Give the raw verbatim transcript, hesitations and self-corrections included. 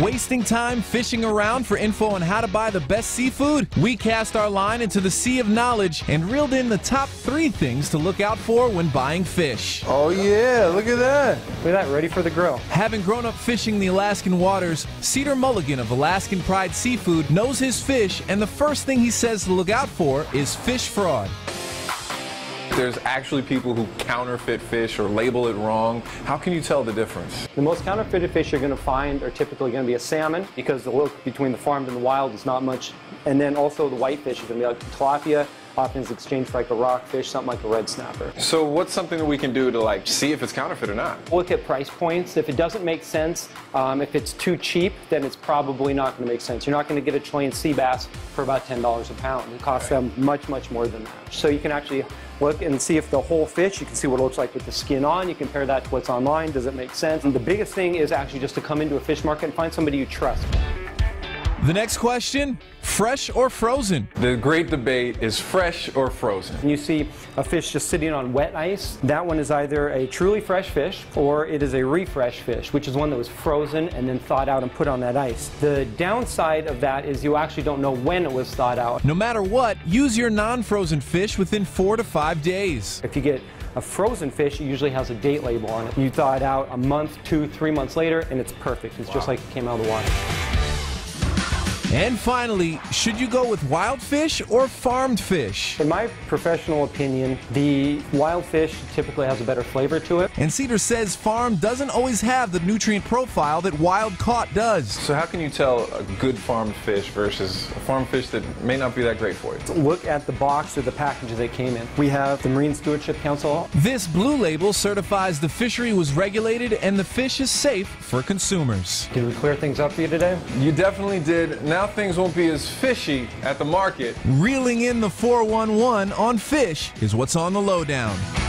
Wasting time fishing around for info on how to buy the best seafood? We cast our line into the sea of knowledge and reeled in the top three things to look out for when buying fish. Oh yeah, look at that. Look at that, ready for the grill. Having grown up fishing the Alaskan waters, Cedar Mulligan of Alaskan Pride Seafood knows his fish, and the first thing he says to look out for is fish fraud. There's actually people who counterfeit fish or label it wrong. How can you tell the difference? The most counterfeited fish you're going to find are typically going to be a salmon, because the look between the farmed and the wild is not much. And then also the whitefish is going to be like tilapia, often is exchanged for like a rockfish, something like a red snapper. So what's something that we can do to like see if it's counterfeit or not? Look at price points. If it doesn't make sense, um, if it's too cheap, then it's probably not going to make sense. You're not going to get a Chilean sea bass for about ten dollars a pound. It costs right. them much, much more than that. So you can actually look and see if the whole fish, you can see what it looks like with the skin on. You compare that to what's online. Does it make sense? And the biggest thing is actually just to come into a fish market and find somebody you trust. The next question, fresh or frozen? The great debate is fresh or frozen. When you see a fish just sitting on wet ice, that one is either a truly fresh fish or it is a refresh fish, which is one that was frozen and then thawed out and put on that ice. The downside of that is you actually don't know when it was thawed out. No matter what, use your non-frozen fish within four to five days. If you get a frozen fish, it usually has a date label on it. You thaw it out a month, two, three months later, and it's perfect. It's wow. just like it came out of the water. And finally, should you go with wild fish or farmed fish? In my professional opinion, the wild fish typically has a better flavor to it. And Cedar says farm doesn't always have the nutrient profile that wild caught does. So how can you tell a good farmed fish versus a farmed fish that may not be that great for you? Look at the box or the package they came in. We have the Marine Stewardship Council. This blue label certifies the fishery was regulated and the fish is safe for consumers. Did we clear things up for you today? You definitely did. Now Now things won't be as fishy at the market. Reeling in the four one one on fish is what's on the lowdown.